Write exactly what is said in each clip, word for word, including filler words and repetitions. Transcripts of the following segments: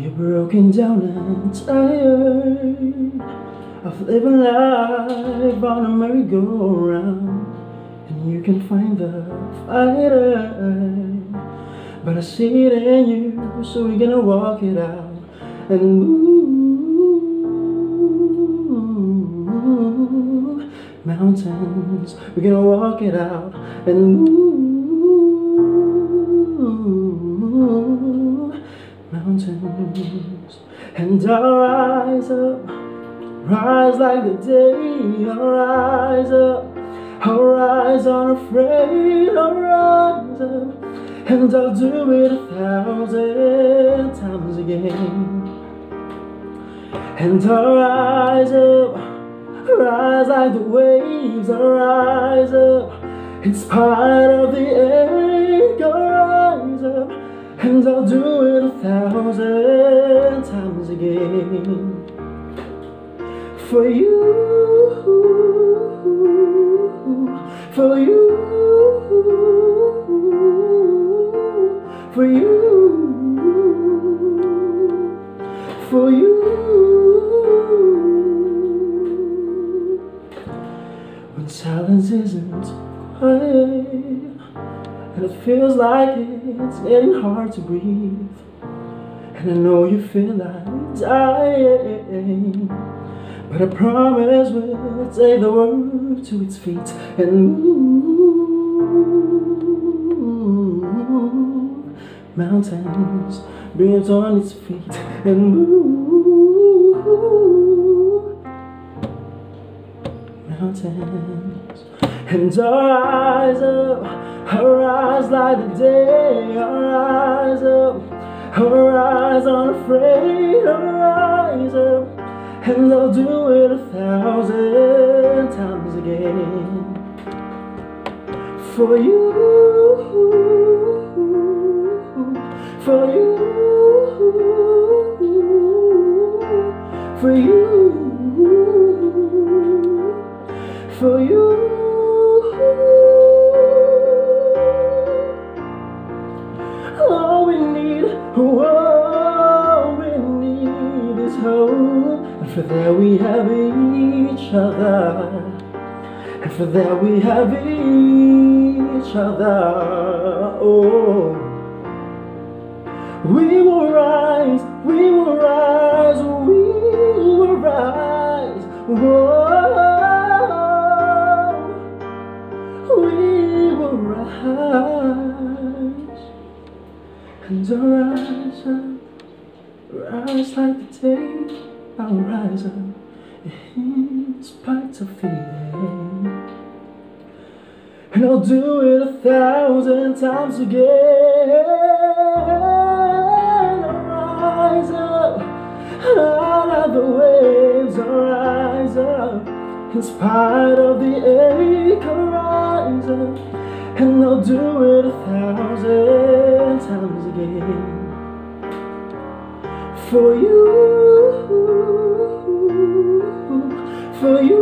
You're broken down and tired of living life on a merry-go-round, and you can find the fighter, but I see it in you, so we're gonna walk it out and move mountains. We're gonna walk it out and move mountains, and I'll rise up, rise like the day. I'll rise up, I'll rise unafraid. I'll rise up, and I'll do it a thousand times again. And I'll rise up, rise like the waves. I'll rise up, in spite of the ache. I'll rise up, and I'll do it a thousand times again for you, for you, for you, for you. When silence isn't quiet, and it feels like it's getting hard to breathe, and I know you feel like dying, but I promise we'll take the world to its feet and move mountains, bring it on its feet and move mountains. And I'll rise up, I'll rise like the day. I'll rise up, I'll rise unafraid. I'll rise up, and I'll do it a thousand times again for you, for you, for you, for you. All we need, all we need is hope, and for that we have each other, and for that we have each other. Oh, we will rise, we will rise, we will rise. Whoa, we will rise. And I'll rise up, rise like the day. I'll rise up, in spite of fear, and I'll do it a thousand times again. I'll rise up, out of the waves. I'll rise up, in spite of the ache. I'll rise up, and I'll do it a thousand times again for you, for you,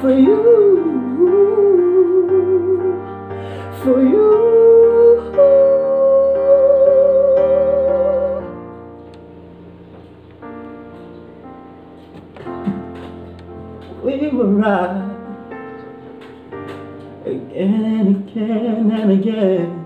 for you, for you. We will rise again and again and again.